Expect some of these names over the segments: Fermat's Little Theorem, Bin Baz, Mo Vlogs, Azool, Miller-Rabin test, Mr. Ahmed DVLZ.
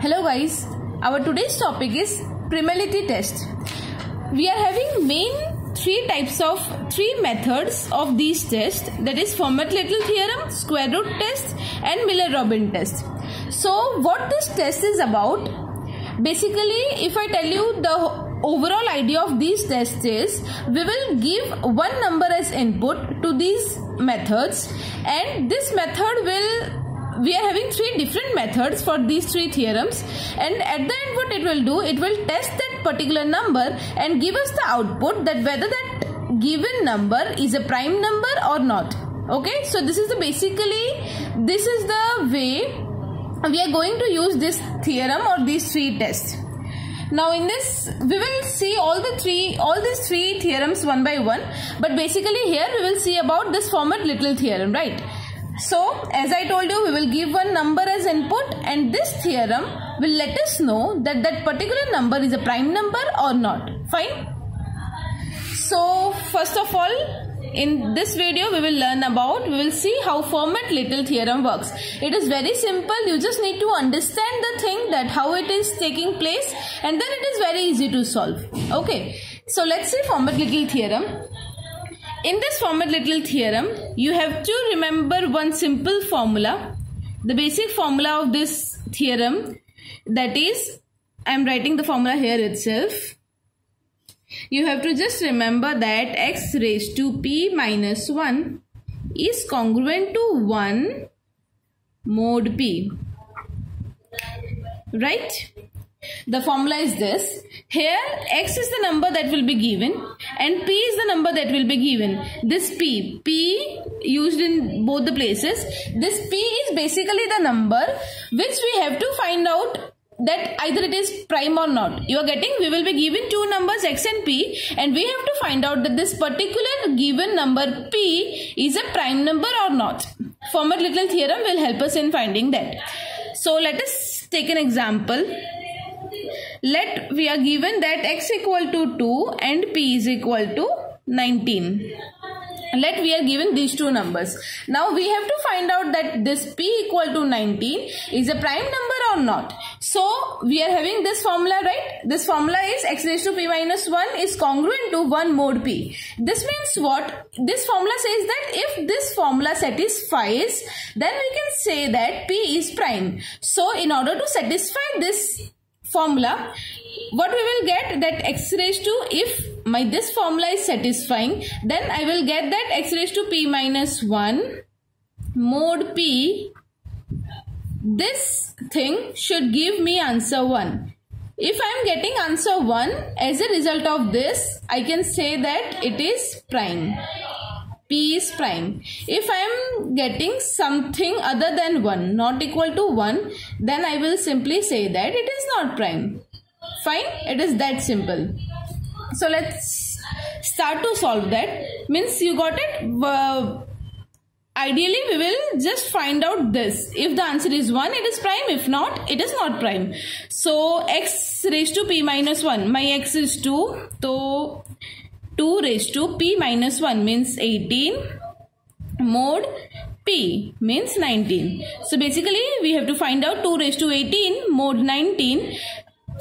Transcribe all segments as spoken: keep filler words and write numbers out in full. Hello guys, our today's topic is primality test. We are having main three types of three methods of these tests, that is Fermat's Little Theorem, square root test and Miller-Rabin test. So what this test is about, basically if I tell you the overall idea of these tests is, we will give one number as input to these methods, and this method will, we are having three different methods for these three theorems, and at the end what it will do, it will test that particular number and give us the output that whether that given number is a prime number or not. Okay, so this is the basically, this is the way we are going to use this theorem or these three tests. Now in this we will see all the three all these three theorems one by one, but basically here we will see about this Fermat's Little Theorem, right? So as I told you, we will give one number as input and this theorem will let us know that that particular number is a prime number or not. Fine. So first of all, in this video we will learn about, we will see how Fermat's Little Theorem works. It is very simple, you just need to understand the thing, that how it is taking place, and then it is very easy to solve. Okay, so let's see Fermat's Little Theorem. In this Fermat's Little Theorem, you have to remember one simple formula, the basic formula of this theorem, that is, I am writing the formula here itself. You have to just remember that x raised to p minus one is congruent to one mod p, right? The formula is this. Here x is the number that will be given and p is the number that will be given. This p, p used in both the places, this p is basically the number which we have to find out that either it is prime or not. You are getting, we will be given two numbers x and p, and we have to find out that this particular given number p is a prime number or not. Fermat's Little Theorem will help us in finding that. So let us take an example. Let we are given that x equal to two and p is equal to nineteen. Let we are given these two numbers. Now we have to find out that this p equal to nineteen is a prime number or not. So we are having this formula, right? This formula is x raised to p minus one is congruent to one mod p. This means what? This formula says that if this formula satisfies, then we can say that p is prime. So in order to satisfy this formula, what we will get, that x raised to, if my this formula is satisfying, then I will get that x raised to p minus one mod p, this thing should give me answer one. If I am getting answer one, as a result of this, I can say that it is prime. P is prime. If I am getting something other than one, not equal to one, then I will simply say that it is not prime. Fine, it is that simple. So let's start to solve that. Means you got it? Uh, ideally we will just find out this. If the answer is one, it is prime. If not, it is not prime. So x raised to p minus one. My x is two. So two raised to p minus one means eighteen mod p means nineteen. So basically we have to find out two raised to eighteen mod nineteen.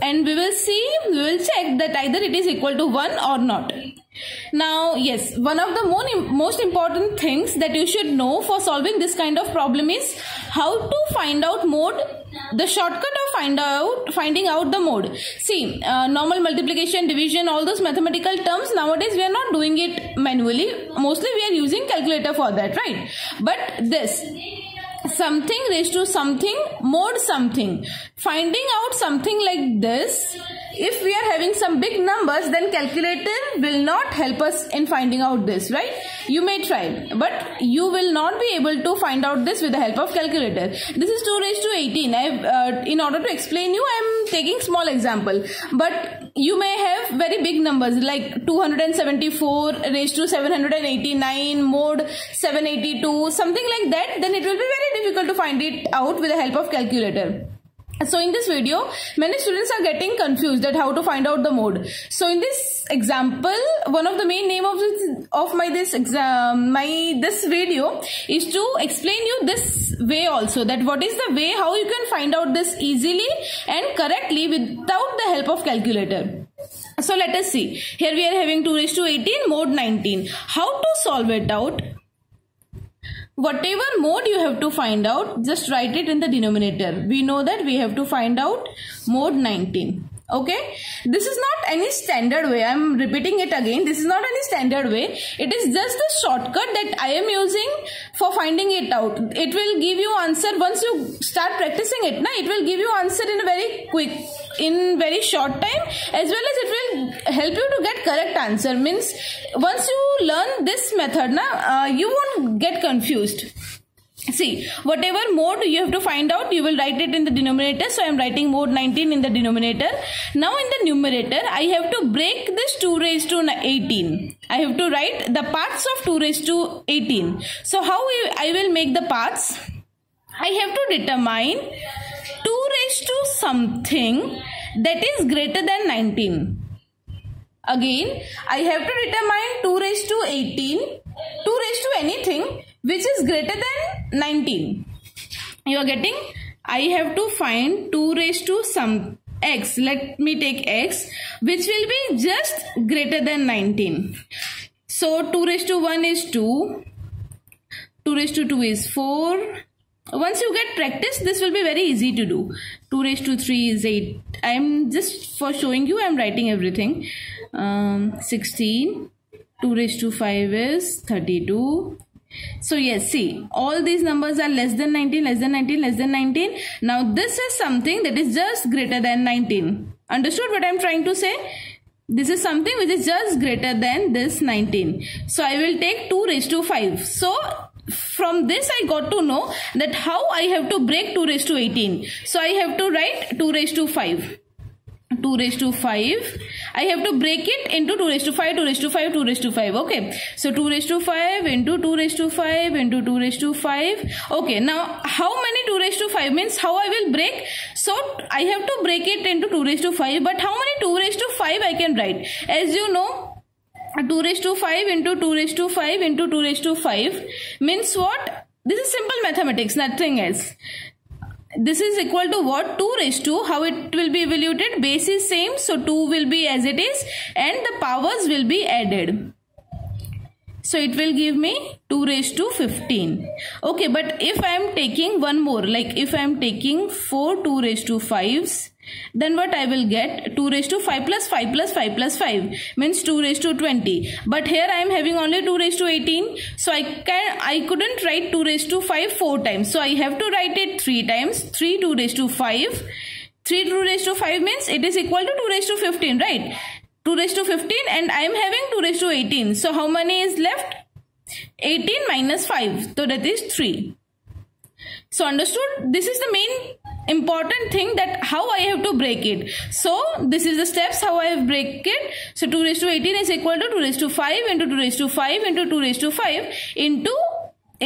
And we will see, we will check that either it is equal to one or not. Now, yes, one of the more, most important things that you should know for solving this kind of problem is how to find out mode, the shortcut of find out, finding out the mode. See, uh, normal, multiplication, division, all those mathematical terms, nowadays we are not doing it manually. Mostly we are using calculator for that, right? But this, something raised to something mod something, finding out something like this, if we are having some big numbers, then calculator will not help us in finding out this, right? You may try, but you will not be able to find out this with the help of calculator. This is two raised to eighteen. I, uh, in order to explain you, I am taking small example, but you may have very big numbers like two hundred seventy-four raised to seven hundred eighty-nine mod seven eighty-two, something like that, then it will be very difficult to find it out with the help of calculator. So in this video, many students are getting confused that how to find out the mode. So in this example, one of the main aim of this, of my this exam, my this video is to explain you this way also, that what is the way how you can find out this easily and correctly without the help of calculator. So let us see. Here we are having two raised to eighteen mode nineteen. How to solve it out? Whatever mode you have to find out, just write it in the denominator. We know that we have to find out mode nineteen. Okay. This is not any standard way. I am repeating it again. This is not any standard way. It is just the shortcut that I am using for finding it out. It will give you answer once you start practicing it. Na, it will give you answer in a very quick, in very short time, as well as it will help you to get correct answer. Means once you learn this method, na, uh, you won't get confused. See, whatever mode you have to find out, you will write it in the denominator. So I am writing mode nineteen in the denominator. Now in the numerator, I have to break this two raised to eighteen. I have to write the parts of two raised to eighteen. So how I will make the parts? I have to determine two raised to something that is greater than nineteen. Again, I have to determine two raised to eighteen, two raised to anything which is greater than nineteen. You are getting? I have to find two raised to some x. Let me take x, which will be just greater than nineteen. So two raised to one is two. two raised to two is four. Once you get practice, this will be very easy to do. two raised to three is eight. I am just for showing you, I am writing everything. Um, sixteen. two raised to five is thirty-two. So yes, see, all these numbers are less than nineteen, less than nineteen, less than nineteen. Now this is something that is just greater than nineteen. Understood what I am trying to say? This is something which is just greater than this nineteen. So I will take two raised to five. So from this I got to know that how I have to break two raised to eighteen. So I have to write two raised to five. two raised to five. I have to break it into two raised to five, two raised to five, two raised to five. Okay. So two raised to five into two raised to five into two raised to five. Okay. Now how many two raised to five means how I will break? So I have to break it into two raised to five. But how many two raised to five I can write? As you know, two raised to five into two raised to five into two raised to five means what? This is simple mathematics, nothing else. This is equal to what? two raised to, how it will be evaluated? Base is same, so two will be as it is and the powers will be added. So it will give me two raised to fifteen. Okay, but if I am taking one more, like if I am taking four two raised to fives, then what I will get? two raised to five plus five plus five plus five means two raised to twenty. But here I am having only two raised to eighteen. So I can I couldn't write two raised to five four times. So I have to write it three times. three two raised to five. three two raised to five means it is equal to two raised to fifteen, right? two raised to fifteen and I am having two raised to eighteen. So how many is left? eighteen minus five. So that is three. So understood? This is the main important thing, that how I have to break it. So this is the steps how I have break it. So two raised to eighteen is equal to two raised to five into two raised to five into two raised to five into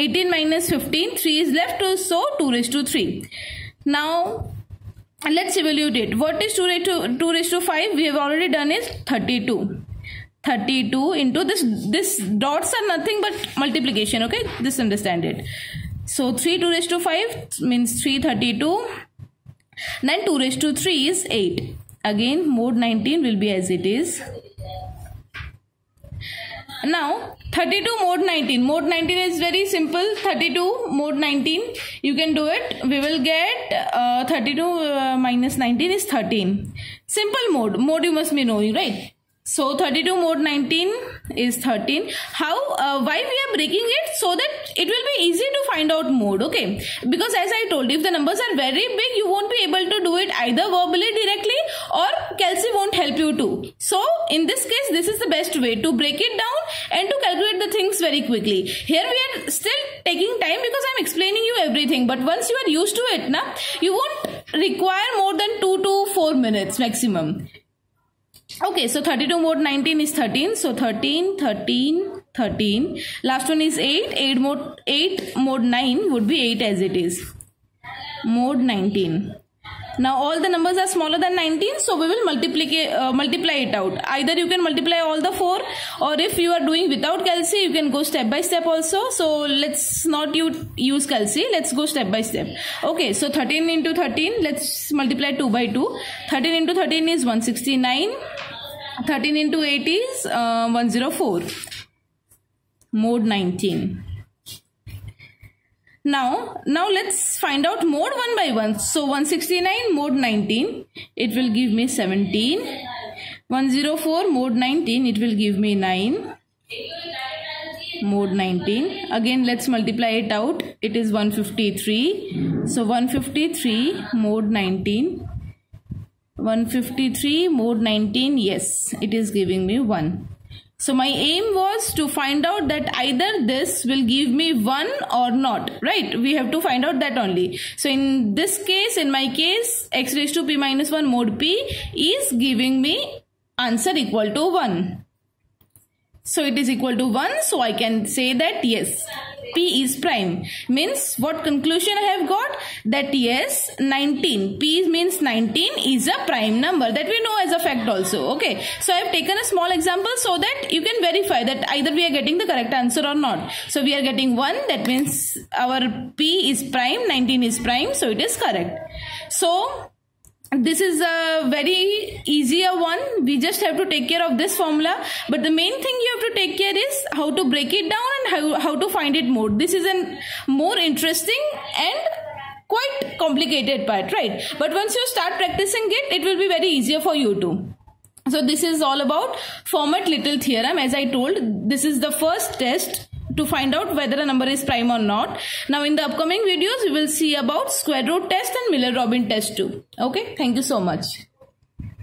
eighteen minus fifteen. three is left, to so two raised to three. Now let's evaluate it. What is two raised to five? We have already done is thirty-two. thirty-two into this. This dots are nothing but multiplication. Okay, just understand it. So three two raised to five means three thirty-two. Then two raised to three is eight. Again mode nineteen will be as it is. Now thirty-two mode nineteen. Mode nineteen is very simple. thirty-two mode nineteen. You can do it. We will get uh, thirty-two uh, minus nineteen is thirteen. Simple mode. Mode you must be knowing, right? So thirty-two mode nineteen is thirteen. How uh, why we are breaking it? So that it will be easy to find out mode. Okay, because as I told, if the numbers are very big, you won't be able to do it either verbally directly or Kelsey won't help you too. So in this case, this is the best way to break it down and to calculate the things very quickly. Here we are still taking time because I am explaining you everything, but once you are used to it, na, you won't require more than two to four minutes maximum. Okay, so thirty-two mode nineteen is thirteen. So thirteen, thirteen, thirteen. Last one is eight. eight mode, eight mode nine would be eight as it is. Mode nineteen. Now all the numbers are smaller than nineteen, so we will multiply uh, multiply it out. Either you can multiply all the four, or if you are doing without calci, you can go step by step also. So let's not use calci, let's go step by step. Okay, so thirteen into thirteen, let's multiply two by two. thirteen into thirteen is one sixty-nine. thirteen into eight is uh, one hundred four. Mode nineteen. Now, now let's find out mode one by one. So one sixty-nine mode nineteen, it will give me seventeen. one hundred four mode nineteen, it will give me nine. Mode nineteen. Again, let's multiply it out. It is one fifty-three. So one fifty-three mode nineteen. one fifty-three mode nineteen. Yes, it is giving me one. So my aim was to find out that either this will give me one or not, right? We have to find out that only. So in this case, in my case, x raised to p minus one mod p is giving me answer equal to one. So it is equal to one. So I can say that yes, p is prime. Means what conclusion I have got? That yes, nineteen. P means nineteen is a prime number. That we know as a fact also. Okay. So I have taken a small example so that you can verify that either we are getting the correct answer or not. So we are getting one. That means our p is prime. nineteen is prime. So it is correct. So this is a very easier one. We just have to take care of this formula. But the main thing you have to take care is how to break it down and how, how to find it more. This is a more interesting and quite complicated part, right? But once you start practicing it, it will be very easier for you too. So this is all about Fermat's Little Theorem. As I told, this is the first test to find out whether a number is prime or not. Now in the upcoming videos, we will see about square root test and Miller-Rabin test too. Okay, thank you so much.